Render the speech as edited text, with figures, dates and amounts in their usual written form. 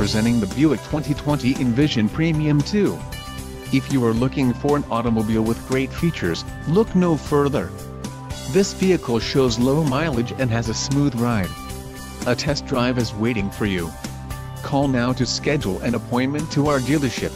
presenting the Buick 2020 Envision Premium II. If you are looking for an automobile with great features, look no further. This vehicle shows low mileage and has a smooth ride. A test drive is waiting for you. Call now to schedule an appointment to our dealership.